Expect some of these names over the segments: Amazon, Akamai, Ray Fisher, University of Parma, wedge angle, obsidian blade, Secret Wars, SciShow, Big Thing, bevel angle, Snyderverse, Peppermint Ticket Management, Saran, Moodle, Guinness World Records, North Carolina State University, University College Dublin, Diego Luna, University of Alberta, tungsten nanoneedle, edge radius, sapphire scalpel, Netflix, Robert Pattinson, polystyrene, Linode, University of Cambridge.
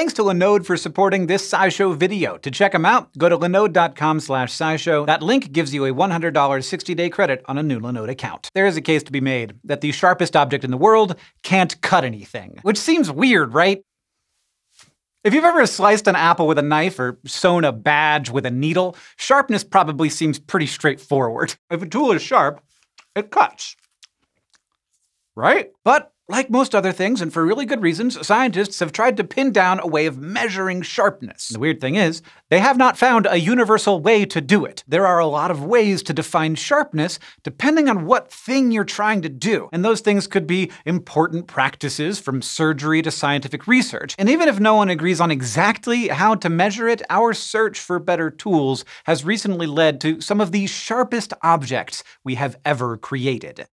Thanks to Linode for supporting this SciShow video. To check them out, go to linode.com/scishow. That link gives you a $100 60-day credit on a new Linode account. There is a case to be made that the sharpest object in the world can't cut anything, which seems weird, right? If you've ever sliced an apple with a knife or sewn a badge with a needle, sharpness probably seems pretty straightforward. If a tool is sharp, it cuts, right? But like most other things, and for really good reasons, scientists have tried to pin down a way of measuring sharpness. The weird thing is, they have not found a universal way to do it. There are a lot of ways to define sharpness depending on what thing you're trying to do. And those things could be important practices from surgery to scientific research. And even if no one agrees on exactly how to measure it, our search for better tools has recently led to some of the sharpest objects we have ever created.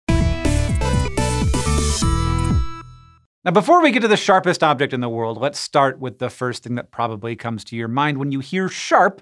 Now, before we get to the sharpest object in the world, let's start with the first thing that probably comes to your mind when you hear sharp,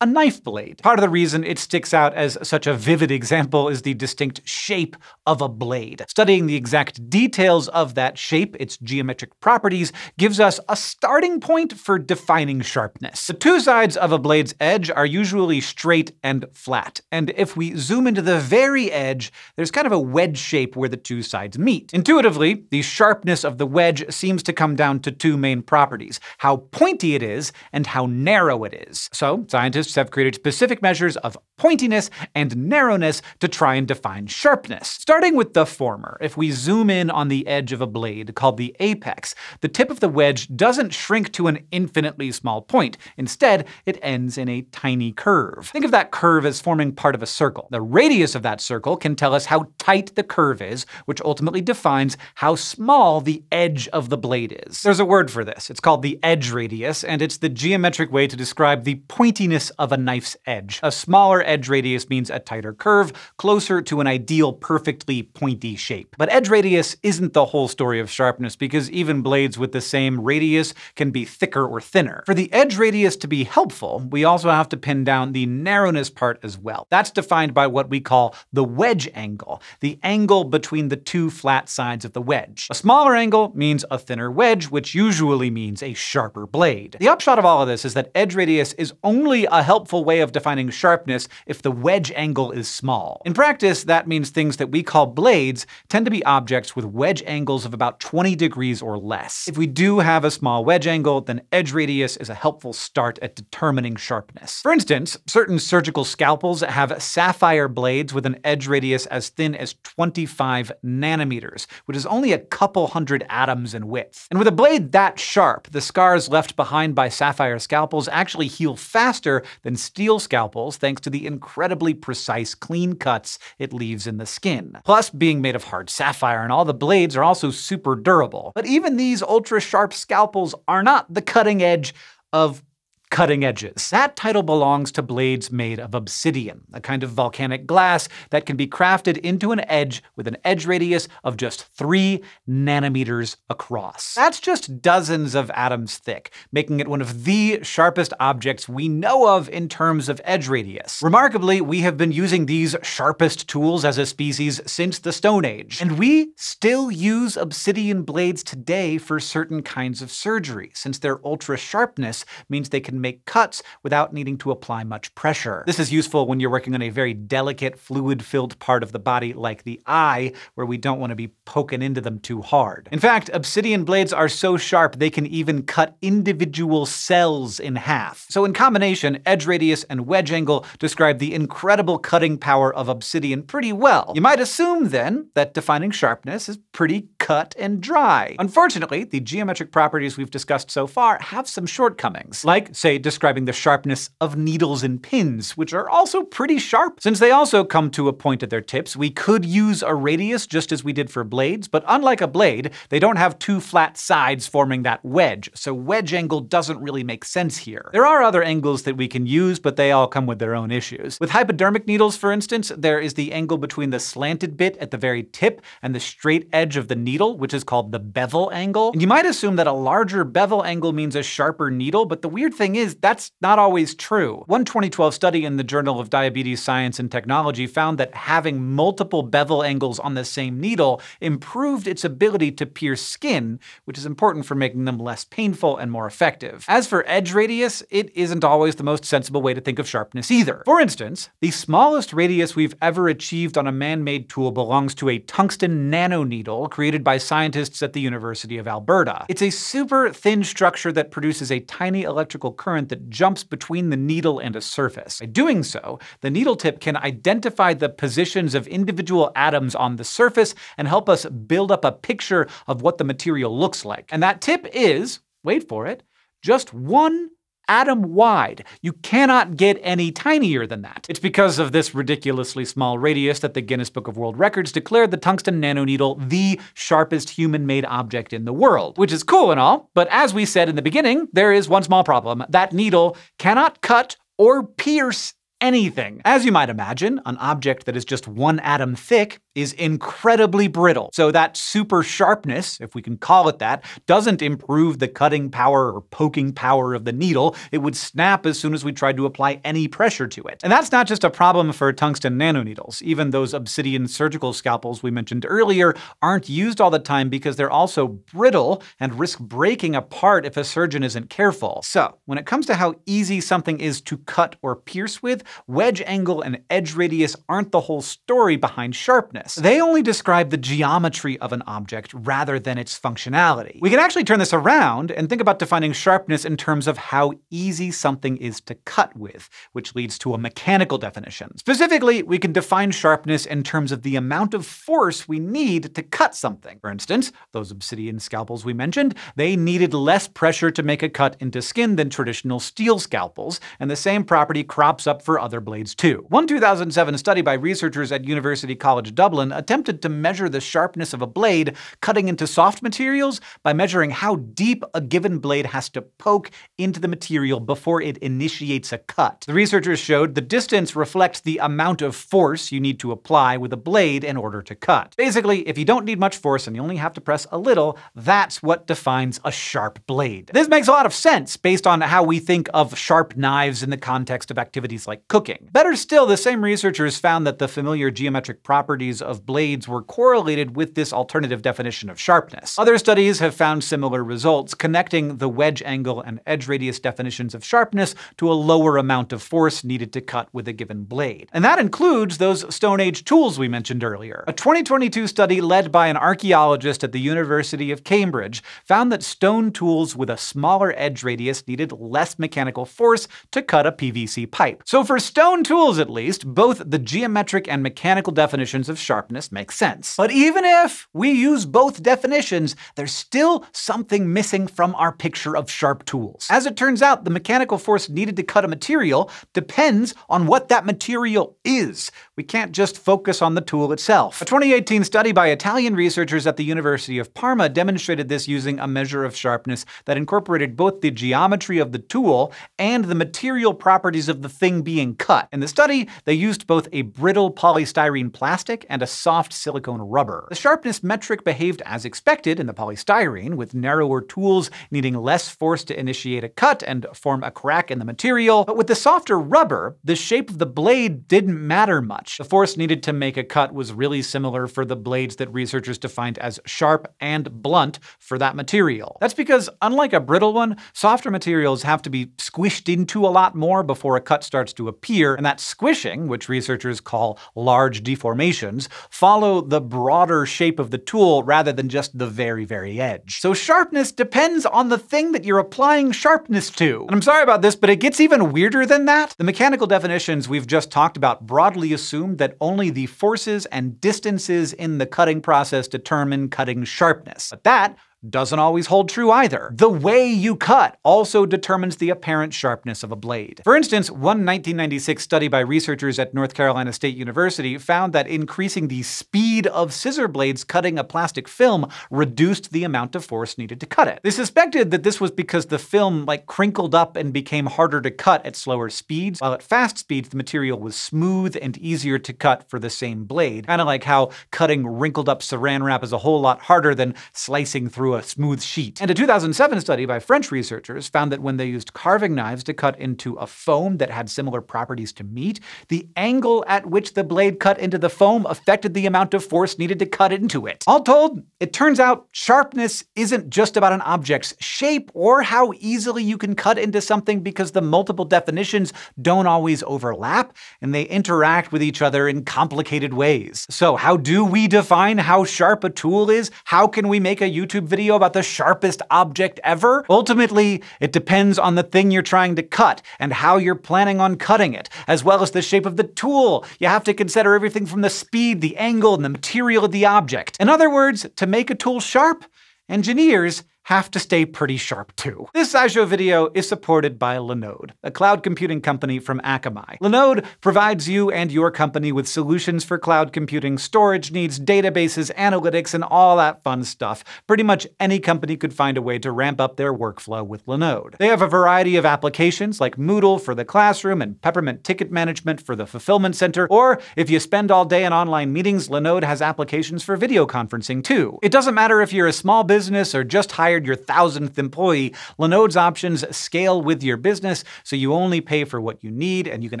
a knife blade. Part of the reason it sticks out as such a vivid example is the distinct shape of a blade. Studying the exact details of that shape, its geometric properties, gives us a starting point for defining sharpness. The two sides of a blade's edge are usually straight and flat, and if we zoom into the very edge, there's kind of a wedge shape where the two sides meet. Intuitively, the sharpness of the wedge seems to come down to two main properties: how pointy it is and how narrow it is. So, scientists have created specific measures of pointiness and narrowness to try and define sharpness. Starting with the former, if we zoom in on the edge of a blade called the apex, the tip of the wedge doesn't shrink to an infinitely small point. Instead, it ends in a tiny curve. Think of that curve as forming part of a circle. The radius of that circle can tell us how tight the curve is, which ultimately defines how small the edge of the blade is. There's a word for this. It's called the edge radius, and it's the geometric way to describe the pointiness of a knife's edge. A smaller edge radius means a tighter curve, closer to an ideal perfectly pointy shape. But edge radius isn't the whole story of sharpness, because even blades with the same radius can be thicker or thinner. For the edge radius to be helpful, we also have to pin down the narrowness part as well. That's defined by what we call the wedge angle, the angle between the two flat sides of the wedge. A smaller angle means a thinner wedge, which usually means a sharper blade. The upshot of all of this is that edge radius is only a helpful way of defining sharpness if the wedge angle is small. In practice, that means things that we call blades tend to be objects with wedge angles of about 20 degrees or less. If we do have a small wedge angle, then edge radius is a helpful start at determining sharpness. For instance, certain surgical scalpels have sapphire blades with an edge radius as thin as 25 nanometers, which is only a couple hundred atoms in width. And with a blade that sharp, the scars left behind by sapphire scalpels actually heal faster than steel scalpels, thanks to the incredibly precise clean cuts it leaves in the skin. Plus, being made of hard sapphire and all, the blades are also super durable. But even these ultra-sharp scalpels are not the cutting edge of cutting edges. That title belongs to blades made of obsidian, a kind of volcanic glass that can be crafted into an edge with an edge radius of just 3 nanometers across. That's just dozens of atoms thick, making it one of the sharpest objects we know of in terms of edge radius. Remarkably, we have been using these sharpest tools as a species since the Stone Age, and we still use obsidian blades today for certain kinds of surgery, since their ultra-sharpness means they can make cuts without needing to apply much pressure. This is useful when you're working on a very delicate, fluid-filled part of the body like the eye, where we don't want to be poking into them too hard. In fact, obsidian blades are so sharp they can even cut individual cells in half. So in combination, edge radius and wedge angle describe the incredible cutting power of obsidian pretty well. You might assume, then, that defining sharpness is pretty cut and dry. Unfortunately, the geometric properties we've discussed so far have some shortcomings, like, say, describing the sharpness of needles and pins, which are also pretty sharp. Since they also come to a point at their tips, we could use a radius just as we did for blades, but unlike a blade, they don't have two flat sides forming that wedge, so wedge angle doesn't really make sense here. There are other angles that we can use, but they all come with their own issues. With hypodermic needles, for instance, there is the angle between the slanted bit at the very tip and the straight edge of the needle, which is called the bevel angle. And you might assume that a larger bevel angle means a sharper needle, but the weird thing thing is, that's not always true. One 2012 study in the Journal of Diabetes Science and Technology found that having multiple bevel angles on the same needle improved its ability to pierce skin, which is important for making them less painful and more effective. As for edge radius, it isn't always the most sensible way to think of sharpness either. For instance, the smallest radius we've ever achieved on a man-made tool belongs to a tungsten nanoneedle created by scientists at the University of Alberta. It's a super thin structure that produces a tiny electrical current that jumps between the needle and a surface. By doing so, the needle tip can identify the positions of individual atoms on the surface and help us build up a picture of what the material looks like. And that tip is, wait for it, just one atom wide. You cannot get any tinier than that. It's because of this ridiculously small radius that the Guinness Book of World Records declared the tungsten nanoneedle the sharpest human-made object in the world. Which is cool and all, but as we said in the beginning, there is one small problem. That needle cannot cut or pierce anything. As you might imagine, an object that is just one atom thick is incredibly brittle. So that super sharpness, if we can call it that, doesn't improve the cutting power or poking power of the needle. It would snap as soon as we tried to apply any pressure to it. And that's not just a problem for tungsten nanoneedles. Even those obsidian surgical scalpels we mentioned earlier aren't used all the time because they're also brittle and risk breaking apart if a surgeon isn't careful. So when it comes to how easy something is to cut or pierce with, wedge angle and edge radius aren't the whole story behind sharpness. They only describe the geometry of an object rather than its functionality. We can actually turn this around and think about defining sharpness in terms of how easy something is to cut with, which leads to a mechanical definition. Specifically, we can define sharpness in terms of the amount of force we need to cut something. For instance, those obsidian scalpels we mentioned, they needed less pressure to make a cut into skin than traditional steel scalpels, and the same property crops up for other blades too. One 2007 study by researchers at University College Dublin attempted to measure the sharpness of a blade cutting into soft materials by measuring how deep a given blade has to poke into the material before it initiates a cut. The researchers showed the distance reflects the amount of force you need to apply with a blade in order to cut. Basically, if you don't need much force and you only have to press a little, that's what defines a sharp blade. This makes a lot of sense based on how we think of sharp knives in the context of activities like cooking. Better still, the same researchers found that the familiar geometric properties of blades were correlated with this alternative definition of sharpness. Other studies have found similar results, connecting the wedge angle and edge radius definitions of sharpness to a lower amount of force needed to cut with a given blade. And that includes those Stone Age tools we mentioned earlier. A 2022 study led by an archaeologist at the University of Cambridge found that stone tools with a smaller edge radius needed less mechanical force to cut a PVC pipe. So for stone tools at least, both the geometric and mechanical definitions of sharpness makes sense. But even if we use both definitions, there's still something missing from our picture of sharp tools. As it turns out, the mechanical force needed to cut a material depends on what that material is. We can't just focus on the tool itself. A 2018 study by Italian researchers at the University of Parma demonstrated this using a measure of sharpness that incorporated both the geometry of the tool and the material properties of the thing being cut. In the study, they used both a brittle polystyrene plastic and a soft silicone rubber. The sharpness metric behaved as expected in the polystyrene, with narrower tools needing less force to initiate a cut and form a crack in the material. But with the softer rubber, the shape of the blade didn't matter much. The force needed to make a cut was really similar for the blades that researchers defined as sharp and blunt for that material. That's because, unlike a brittle one, softer materials have to be squished into a lot more before a cut starts to appear, and that squishing, which researchers call large deformations, follow the broader shape of the tool rather than just the very, very edge. So sharpness depends on the thing that you're applying sharpness to. And I'm sorry about this, but it gets even weirder than that. The mechanical definitions we've just talked about broadly assume that only the forces and distances in the cutting process determine cutting sharpness. But that doesn't always hold true either. The way you cut also determines the apparent sharpness of a blade. For instance, one 1996 study by researchers at North Carolina State University found that increasing the speed of scissor blades cutting a plastic film reduced the amount of force needed to cut it. They suspected that this was because the film crinkled up and became harder to cut at slower speeds, while at fast speeds the material was smooth and easier to cut for the same blade. Kind of like how cutting wrinkled up Saran wrap is a whole lot harder than slicing through into a smooth sheet. And a 2007 study by French researchers found that when they used carving knives to cut into a foam that had similar properties to meat, the angle at which the blade cut into the foam affected the amount of force needed to cut into it. All told, it turns out sharpness isn't just about an object's shape or how easily you can cut into something, because the multiple definitions don't always overlap, and they interact with each other in complicated ways. So how do we define how sharp a tool is? How can we make a YouTube video about the sharpest object ever? Ultimately, it depends on the thing you're trying to cut and how you're planning on cutting it, as well as the shape of the tool. You have to consider everything from the speed, the angle, and the material of the object. In other words, to make a tool sharp, engineers have to stay pretty sharp too. This SciShow video is supported by Linode, a cloud computing company from Akamai. Linode provides you and your company with solutions for cloud computing, storage needs, databases, analytics, and all that fun stuff. Pretty much any company could find a way to ramp up their workflow with Linode. They have a variety of applications like Moodle for the classroom and Peppermint Ticket Management for the fulfillment center, or if you spend all day in online meetings, Linode has applications for video conferencing too. It doesn't matter if you're a small business or just hired your 1,000th employee, Linode's options scale with your business, so you only pay for what you need, and you can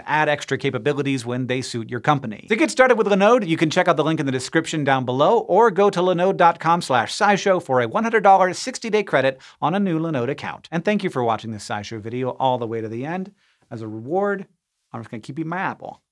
add extra capabilities when they suit your company. To get started with Linode, you can check out the link in the description down below, or go to linode.com/scishow for a $100 60-day credit on a new Linode account. And thank you for watching this SciShow video all the way to the end. As a reward, I'm just gonna keep eating my apple.